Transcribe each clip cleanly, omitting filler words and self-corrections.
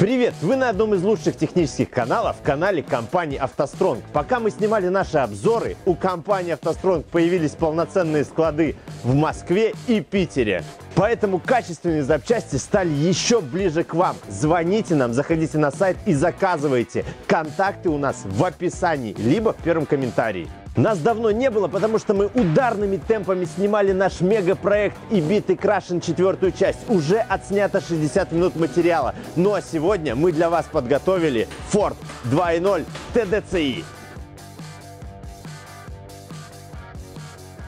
Привет! Вы на одном из лучших технических каналов, канале компании «АвтоСтронг». Пока мы снимали наши обзоры, у компании «АвтоСтронг» появились полноценные склады в Москве и Питере. Поэтому качественные запчасти стали еще ближе к вам. Звоните нам, заходите на сайт и заказывайте. Контакты у нас в описании, либо в первом комментарии. Нас давно не было, потому что мы ударными темпами снимали наш мегапроект Ebit и Crushin четвертую часть. Уже отснято 60 минут материала. Ну а сегодня мы для вас подготовили Ford 2.0 TDCI.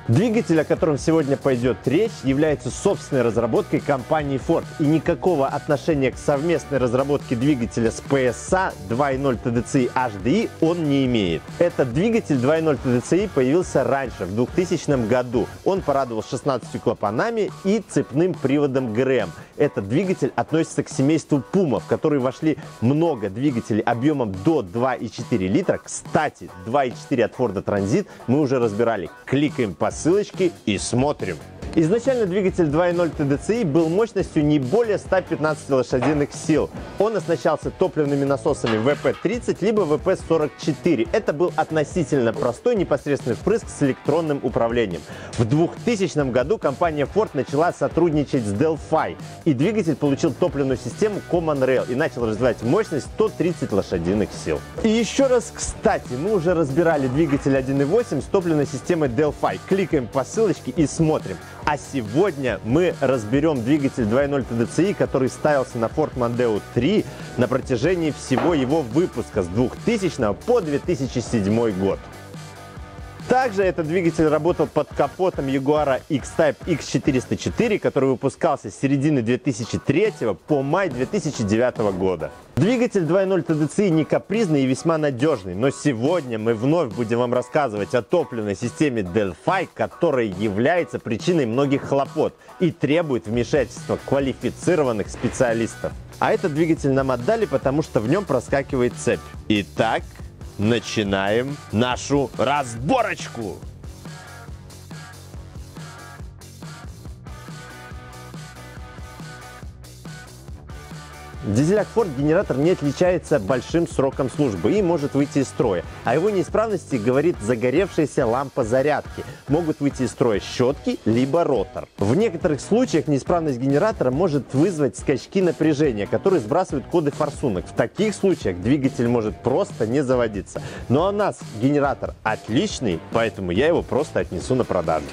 Двигатель, о котором сегодня пойдет речь, является собственной разработкой компании Ford. И никакого отношения к совместной разработке двигателя с PSA 2.0 TDCI HDI он не имеет. Этот двигатель 2.0 TDCI появился раньше, в 2000 году. Он порадовал 16 клапанами и цепным приводом ГРМ. Этот двигатель относится к семейству Puma, в который вошли много двигателей объемом до 2,4 литра. Кстати, 2,4 от Ford Transit мы уже разбирали. Кликаем по ссылочки и смотрим. Изначально двигатель 2.0 TDCI был мощностью не более 115 лошадиных сил. Он оснащался топливными насосами WP30 либо WP44. Это был относительно простой непосредственный впрыск с электронным управлением. В 2000 году компания Ford начала сотрудничать с Delphi, и двигатель получил топливную систему Common Rail и начал развивать мощность 130 лошадиных сил. И еще раз, кстати, мы уже разбирали двигатель 1.8 с топливной системой Delphi. Кликаем по ссылочке и смотрим. А сегодня мы разберем двигатель 2.0 TDCI, который ставился на Ford Mondeo 3 на протяжении всего его выпуска с 2000 по 2007 год. Также этот двигатель работал под капотом Jaguar X-Type X404, который выпускался с середины 2003 по май 2009 года. Двигатель 2.0 TDCI не капризный и весьма надежный, но сегодня мы вновь будем вам рассказывать о топливной системе Delphi, которая является причиной многих хлопот и требует вмешательства квалифицированных специалистов. А этот двигатель нам отдали, потому что в нем проскакивает цепь. Итак, начинаем нашу разборочку! Дизеляк Ford-генератор не отличается большим сроком службы и может выйти из строя. О его неисправности говорит загоревшаяся лампа зарядки. Могут выйти из строя щетки, либо ротор. В некоторых случаях неисправность генератора может вызвать скачки напряжения, которые сбрасывают коды форсунок. В таких случаях двигатель может просто не заводиться. Но у нас генератор отличный, поэтому я его просто отнесу на продажу.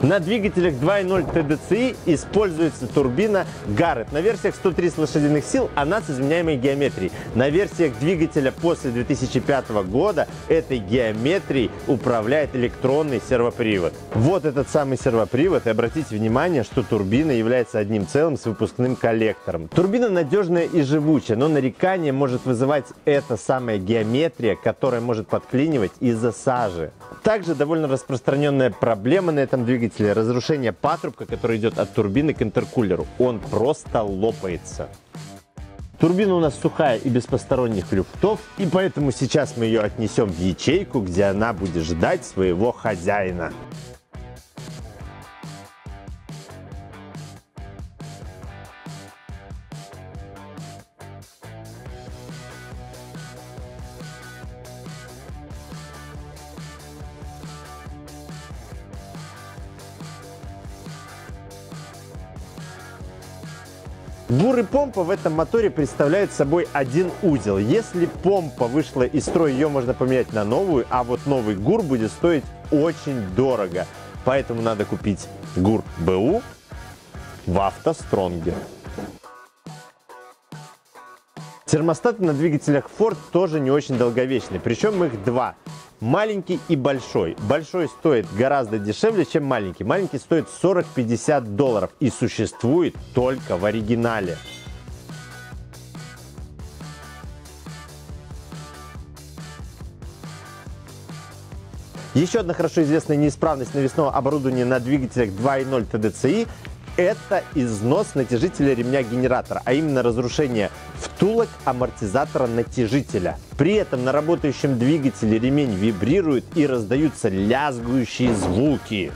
На двигателях 2.0 TDCI используется турбина Garrett. На версиях 130 лошадиных сил она с изменяемой геометрией. На версиях двигателя после 2005 года этой геометрией управляет электронный сервопривод. Вот этот самый сервопривод. И обратите внимание, что турбина является одним целым с выпускным коллектором. Турбина надежная и живучая, но нарекание может вызывать эта самая геометрия, которая может подклинивать из-за сажи. Также довольно распространенная проблема на этом двигателе — разрушение патрубка, который идет от турбины к интеркулеру. Он просто лопается. Турбина у нас сухая и без посторонних люфтов, и поэтому сейчас мы ее отнесем в ячейку, где она будет ждать своего хозяина. ГУР и помпа в этом моторе представляют собой один узел. Если помпа вышла из строя, ее можно поменять на новую, а вот новый ГУР будет стоить очень дорого. Поэтому надо купить ГУР БУ в «АвтоСтронге». Термостаты на двигателях Ford тоже не очень долговечны, причем их два. Маленький и большой. Большой стоит гораздо дешевле, чем маленький. Маленький стоит $40–50 и существует только в оригинале. Еще одна хорошо известная неисправность навесного оборудования на двигателях 2.0 TDCI – это износ натяжителя ремня-генератора, а именно разрушение втулок амортизатора натяжителя. При этом на работающем двигателе ремень вибрирует и раздаются лязгающие звуки.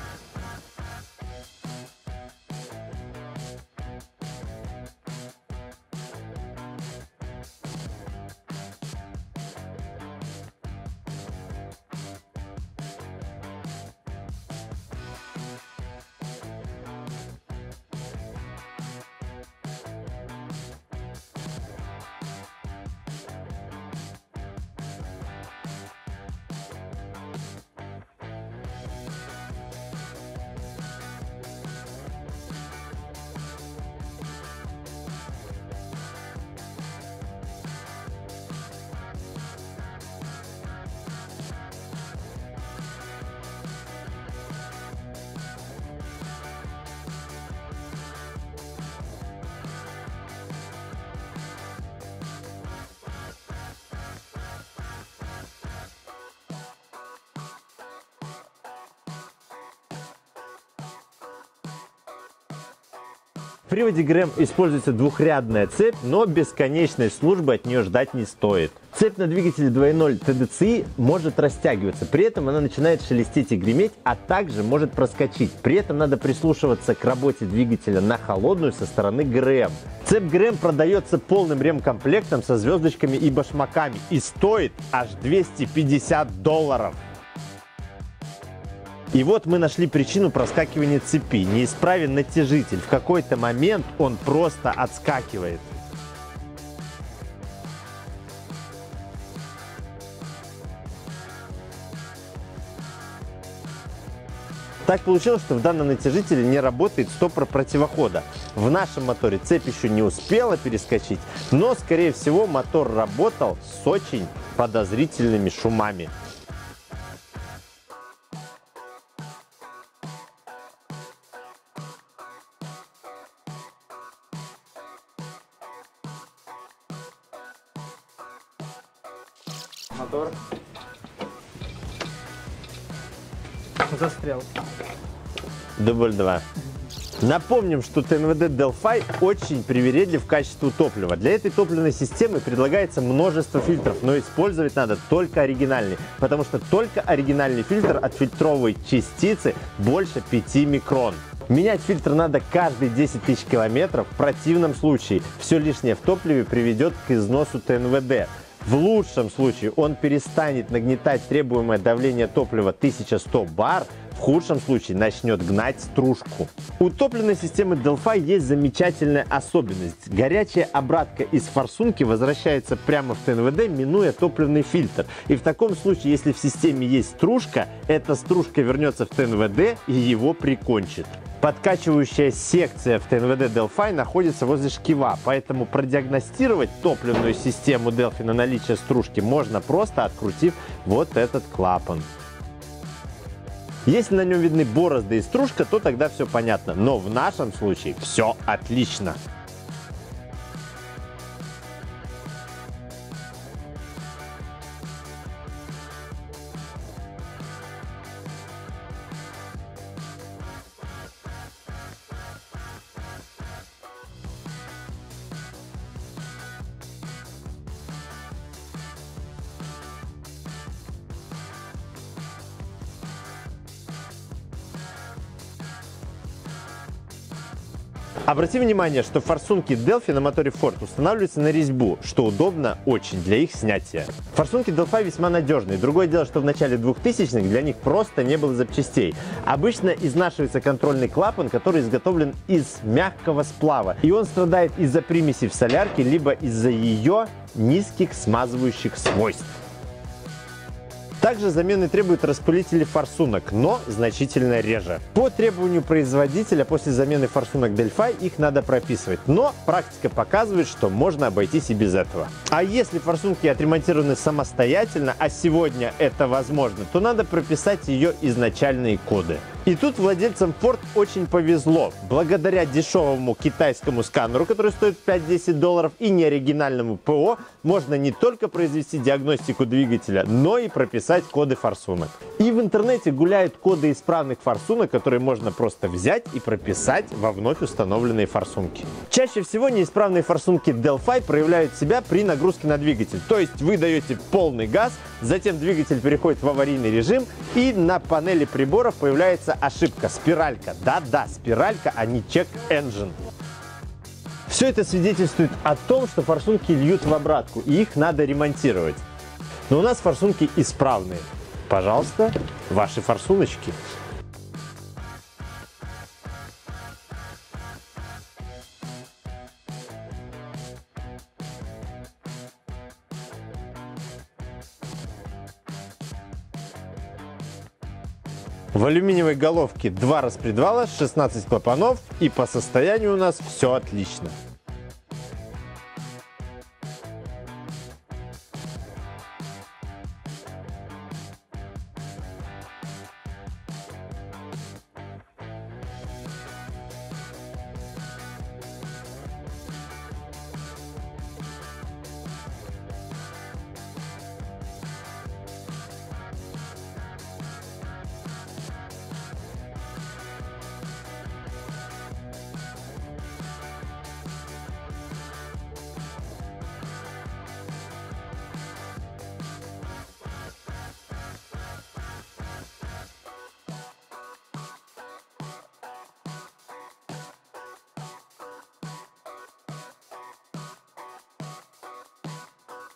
В приводе ГРМ используется двухрядная цепь, но бесконечной службы от нее ждать не стоит. Цепь на двигателе 2.0 TDCI может растягиваться, при этом она начинает шелестеть и греметь, а также может проскочить. При этом надо прислушиваться к работе двигателя на холодную со стороны ГРМ. Цепь ГРМ продается полным ремкомплектом со звездочками и башмаками и стоит аж $250. И вот мы нашли причину проскакивания цепи. Неисправен натяжитель. В какой-то момент он просто отскакивает. Так получилось, что в данном натяжителе не работает стопор противохода. В нашем моторе цепь еще не успела перескочить, но, скорее всего, мотор работал с очень подозрительными шумами. Мотор застрял. Дубль 2. Напомним, что ТНВД Delphi очень привередлив к качеству топлива. Для этой топливной системы предлагается множество фильтров, но использовать надо только оригинальный, потому что только оригинальный фильтр отфильтровывает частицы больше 5 микрон. Менять фильтр надо каждые 10 тысяч километров, в противном случае все лишнее в топливе приведет к износу ТНВД. В лучшем случае он перестанет нагнетать требуемое давление топлива 1100 бар, в худшем случае начнет гнать стружку. У топливной системы Delphi есть замечательная особенность. Горячая обратка из форсунки возвращается прямо в ТНВД, минуя топливный фильтр. И в таком случае, если в системе есть стружка, эта стружка вернется в ТНВД и его прикончит. Подкачивающая секция в ТНВД Delphi находится возле шкива, поэтому продиагностировать топливную систему Delphi на наличие стружки можно, просто открутив вот этот клапан. Если на нем видны борозды и стружка, то тогда все понятно, но в нашем случае все отлично. Обрати внимание, что форсунки Delphi на моторе Ford устанавливаются на резьбу, что удобно очень для их снятия. Форсунки Delphi весьма надежные. Другое дело, что в начале 2000-х для них просто не было запчастей. Обычно изнашивается контрольный клапан, который изготовлен из мягкого сплава, и он страдает из-за примесей в солярке, либо из-за ее низких смазывающих свойств. Также замены требуют распылители форсунок, но значительно реже. По требованию производителя после замены форсунок Delphi их надо прописывать, но практика показывает, что можно обойтись и без этого. А если форсунки отремонтированы самостоятельно, а сегодня это возможно, то надо прописать ее изначальные коды. И тут владельцам Ford очень повезло. Благодаря дешевому китайскому сканеру, который стоит $5–10, и неоригинальному ПО, можно не только произвести диагностику двигателя, но и прописать коды форсунок. И в интернете гуляют коды исправных форсунок, которые можно просто взять и прописать во вновь установленные форсунки. Чаще всего неисправные форсунки Delphi проявляют себя при нагрузке на двигатель. То есть вы даете полный газ, затем двигатель переходит в аварийный режим, и на панели приборов появляется ошибка — спиралька. Да-да, спиралька, а не check engine. Все это свидетельствует о том, что форсунки льют в обратку, и их надо ремонтировать. Но у нас форсунки исправные. Пожалуйста, ваши форсуночки. В алюминиевой головке 2 распредвала, 16 клапанов, и по состоянию у нас все отлично.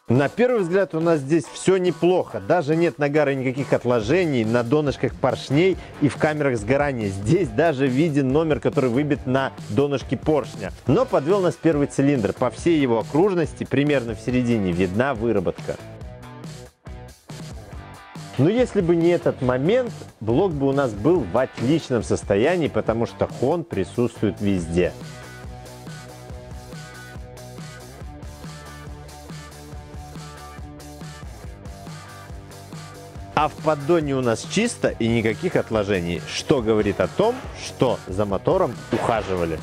На первый взгляд у нас здесь все неплохо. Даже нет нагара, никаких отложений на донышках поршней и в камерах сгорания. Здесь даже виден номер, который выбит на донышке поршня. Но подвел нас первый цилиндр. По всей его окружности, примерно в середине, видна выработка. Но если бы не этот момент, блок бы у нас был в отличном состоянии, потому что хон присутствует везде. А в поддоне у нас чисто и никаких отложений, что говорит о том, что за мотором ухаживали.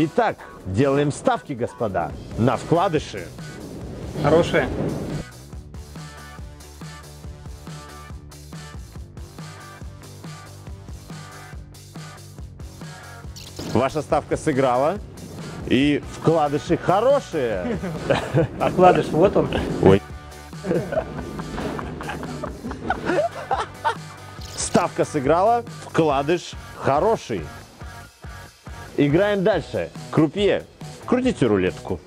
Итак, делаем ставки, господа, на вкладыши. Хорошие. Ваша ставка сыграла, и вкладыши хорошие. А вкладыш вот он. Ой. Ставка сыграла, вкладыш хороший. Играем дальше. Крупье, крутите рулетку.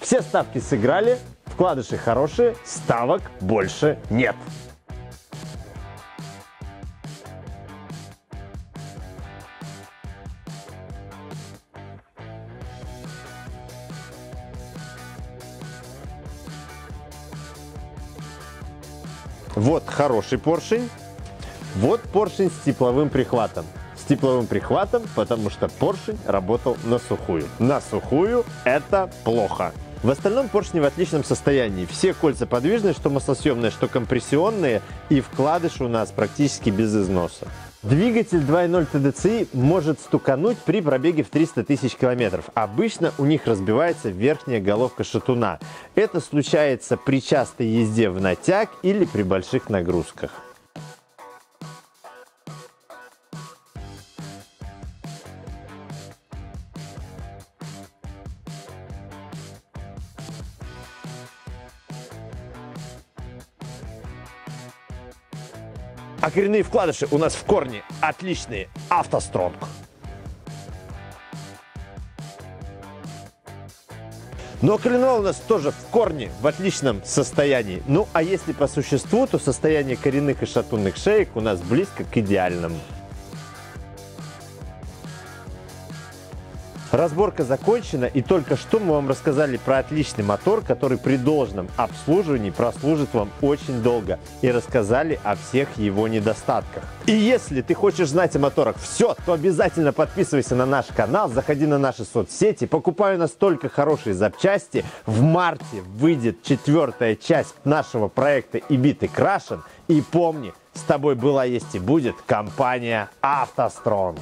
Все ставки сыграли, вкладыши хорошие, ставок больше нет. Вот хороший поршень, вот поршень с тепловым прихватом. С тепловым прихватом, потому что поршень работал на сухую. На сухую это плохо. В остальном поршни в отличном состоянии. Все кольца подвижные, что маслосъемные, что компрессионные, и вкладыш у нас практически без износа. Двигатель 2.0 TDCI может стукануть при пробеге в 300 тысяч километров. Обычно у них разбивается верхняя головка шатуна. Это случается при частой езде в натяг или при больших нагрузках. А коренные вкладыши у нас в корне отличные. АвтоСтронг. Но коленвал у нас тоже в корне в отличном состоянии. Ну а если по существу, то состояние коренных и шатунных шеек у нас близко к идеальному. Разборка закончена, и только что мы вам рассказали про отличный мотор, который при должном обслуживании прослужит вам очень долго, и рассказали о всех его недостатках. И если ты хочешь знать о моторах все, то обязательно подписывайся на наш канал, заходи на наши соцсети, покупай настолько хорошие запчасти. В марте выйдет 4-я часть нашего проекта Ebit и Crushin. И помни, с тобой была, есть и будет компания «АвтоСтронг».